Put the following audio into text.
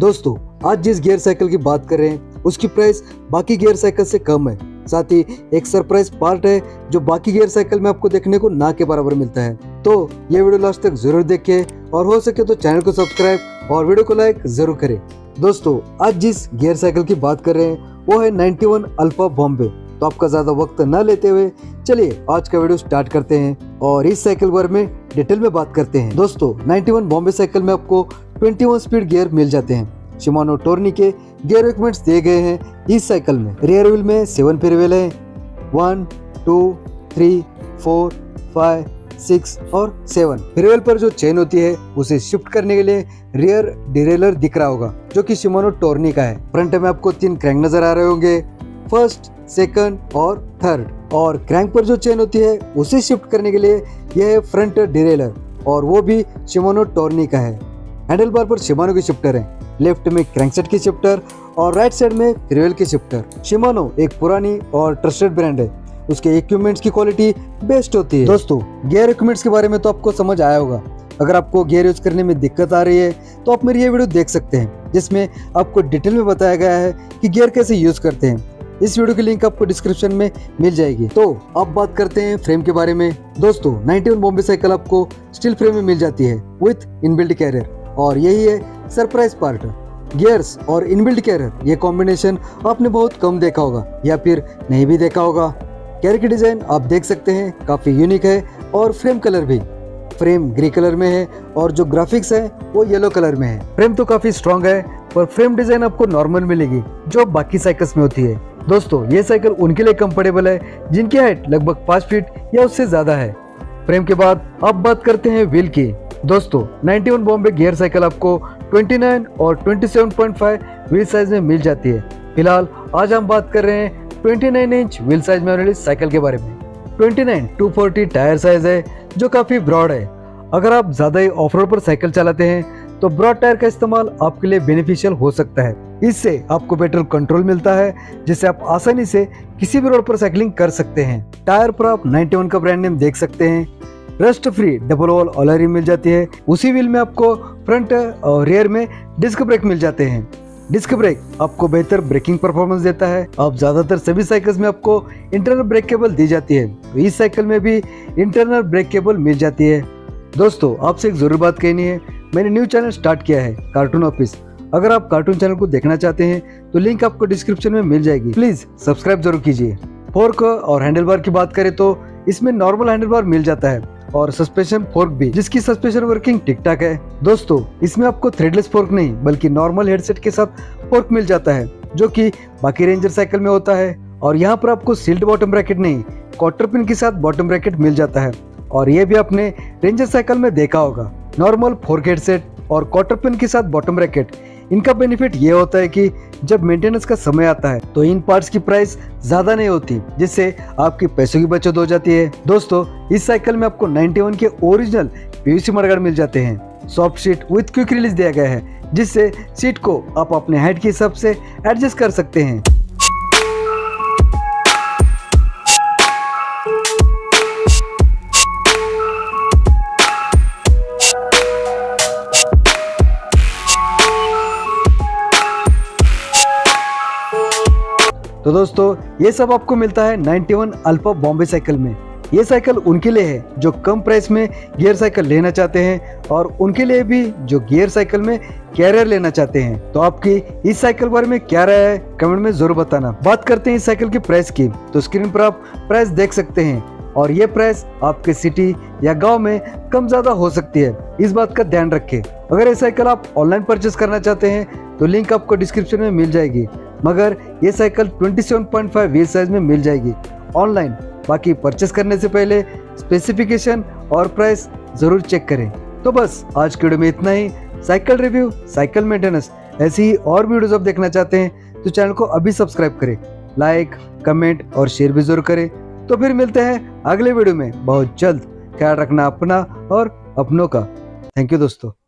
दोस्तों आज जिस गियर साइकिल की बात कर रहे हैं उसकी प्राइस बाकी गियर साइकिल से कम है, साथ ही एक सरप्राइज पार्ट है जो बाकी गियर साइकिल में आपको देखने को ना के बराबर मिलता है। तो ये वीडियो लास्ट तक जरूर देखिए और हो सके तो चैनल को सब्सक्राइब और वीडियो को लाइक जरूर करें। दोस्तों आज जिस गियर साइकिल की बात कर रहे हैं वो है 91 अल्फा बॉम्बे। तो आपका ज्यादा वक्त न लेते हुए चलिए आज का वीडियो स्टार्ट करते हैं और इस साइकिल बारे में डिटेल में बात करते हैं। दोस्तों 91 बॉम्बे साइकिल में आपको 21 स्पीड गियर मिल जाते हैं। शिमानो टोर्नी के गियर इक्विपमेंट्स दिए गए हैं इस साइकिल में। रियर व्हील में 7 फेयरव्हील है, 1, 2, 3, 4, 5, 6 और 7। फेयरव्हील पर जो चेन होती है उसे शिफ्ट करने के लिए रियर डिरेलर दिख रहा होगा जो कि शिमानो टोर्नी का है। फ्रंट में आपको 3 क्रैंक नजर आ रहे होंगे, फर्स्ट, सेकंड और थर्ड। और क्रैंक पर जो चेन होती है उसे शिफ्ट करने के लिए यह है फ्रंट डिरेलर और वो भी शिमानो टोर्नी का है। हैंडल बार पर शिमानो के शिफ्टर हैं, लेफ्ट में क्रैंकसेट के शिफ्टर और राइट साइड में फेयरव्हील के शिफ्टर। शिमानो एक पुरानी और ट्रस्टेड ब्रांड है, उसके इक्विपमेंट्स की क्वालिटी बेस्ट होती है। दोस्तों गियर इक्विपमेंट्स के बारे में तो आपको समझ आया होगा। अगर आपको गियर यूज करने में दिक्कत आ रही है तो आप मेरी ये वीडियो देख सकते हैं जिसमें आपको डिटेल में बताया गया है कि गियर कैसे यूज करते हैं। इस वीडियो की लिंक आपको डिस्क्रिप्शन में मिल जाएगी। तो अब बात करते हैं फ्रेम के बारे में। दोस्तों 91 बॉम्बे साइकिल आपको स्टील फ्रेम में मिल जाती है विथ इनबिल्ट कैरियर और यही है सरप्राइज पार्ट। गियर्स और इनबिल्ट कैरियर ये कॉम्बिनेशन आपने बहुत कम देखा होगा या फिर नहीं भी देखा होगा। कैरियर की डिजाइन आप देख सकते हैं काफी यूनिक है और फ्रेम कलर भी, फ्रेम ग्रे कलर में है और जो ग्राफिक्स है वो येलो कलर में है। फ्रेम तो काफी स्ट्रॉन्ग है पर फ्रेम डिजाइन आपको नॉर्मल मिलेगी जो बाकी साइकिल्स में होती है। दोस्तों ये साइकिल उनके लिए कंफर्टेबल है जिनकी हाइट लगभग 5 फीट या उससे ज्यादा है। फ्रेम के बाद अब बात करते हैं व्हील की। दोस्तों 91 बॉम्बे गियर साइकिल आपको 29 और 27.5 व्हील साइज में मिल जाती है। फिलहाल आज हम बात कर रहे हैं 29 इंच व्हील साइज में वाली साइकिल के बारे में। 29 240 टायर साइज है जो काफी ब्रॉड है। अगर आप ज्यादा ही ऑफ रोड पर साइकिल चलाते हैं तो ब्रॉड टायर का इस्तेमाल आपके लिए बेनिफिशियल हो सकता है। इससे आपको पेट्रोल कंट्रोल मिलता है जिससे आप आसानी से किसी भी रोड पर साइकिलिंग कर सकते हैं। टायर पर आप 91 का ब्रांड नेम देख सकते हैं। Rust free double oval alloy wheel मिल जाती है। उसी व्हील में आपको फ्रंट और रियर में डिस्क ब्रेक मिल जाते हैं। डिस्क ब्रेक आपको बेहतर ब्रेकिंग परफॉर्मेंस देता है। आप ज्यादातर सभी साइकिल्स में आपको इंटरनल ब्रेक केबल दी जाती है, तो इस साइकिल में भी इंटरनल ब्रेक केबल मिल जाती है। दोस्तों आपसे एक जरूर बात कहनी है, मैंने न्यू चैनल स्टार्ट किया है कार्टून ऑफिस। अगर आप कार्टून चैनल को देखना चाहते हैं तो लिंक आपको डिस्क्रिप्शन में मिल जाएगी, प्लीज सब्सक्राइब जरूर कीजिए। फोर्क और हैंडल बार की बात करें तो इसमें नॉर्मल हैंडल बार मिल जाता है और सस्पेंशन फोर्क भी, जिसकी सस्पेंशन वर्किंग ठीक ठाक है। दोस्तों इसमें आपको थ्रेडलेस फोर्क नहीं बल्कि नॉर्मल हेडसेट के साथ फोर्क मिल जाता है जो कि बाकी रेंजर साइकिल में होता है। और यहाँ पर आपको सील्ड बॉटम ब्रैकेट नहीं क्वार्टर पिन के साथ बॉटम ब्रैकेट मिल जाता है और ये भी आपने रेंजर साइकिल में देखा होगा। नॉर्मल फोर्क हेडसेट और क्वार्टर पिन के साथ बॉटम ब्रैकेट, इनका बेनिफिट ये होता है कि जब मेंटेनेंस का समय आता है तो इन पार्ट्स की प्राइस ज्यादा नहीं होती जिससे आपके पैसों की बचत हो जाती है। दोस्तों इस साइकिल में आपको 91 के ओरिजिनल पीवीसी मडगार्ड मिल जाते हैं। Soft seat with quick release दिया गया है जिससे सीट को आप अपने हाइट के हिसाब से एडजस्ट कर सकते हैं। तो दोस्तों ये सब आपको मिलता है 91 अल्फा बॉम्बे साइकिल में। ये साइकिल उनके लिए है जो कम प्राइस में गियर साइकिल लेना चाहते हैं और उनके लिए भी जो गियर साइकिल में कैरियर लेना चाहते हैं। तो आपकी इस साइकिल बारे में क्या राय है कमेंट में जरूर बताना। बात करते हैं इस साइकिल की प्राइस की। तो स्क्रीन पर आप प्राइस देख सकते हैं और ये प्राइस आपके सिटी या गाँव में कम ज्यादा हो सकती है, इस बात का ध्यान रखे। अगर ये साइकिल आप ऑनलाइन परचेस करना चाहते हैं तो लिंक आपको डिस्क्रिप्शन में मिल जाएगी, मगर ये साइकिल 27.5 व्हील साइज में मिल जाएगी ऑनलाइन। बाकी परचेस करने से पहले स्पेसिफिकेशन और प्राइस जरूर चेक करें। तो बस आज के वीडियो में इतना ही। साइकिल रिव्यू, साइकिल मेंटेनेंस, ऐसी ही और वीडियोस आप देखना चाहते हैं तो चैनल को अभी सब्सक्राइब करें, लाइक, कमेंट और शेयर भी जरूर करें। तो फिर मिलते हैं अगले वीडियो में बहुत जल्द। ख्याल रखना अपना और अपनों का। थैंक यू दोस्तों।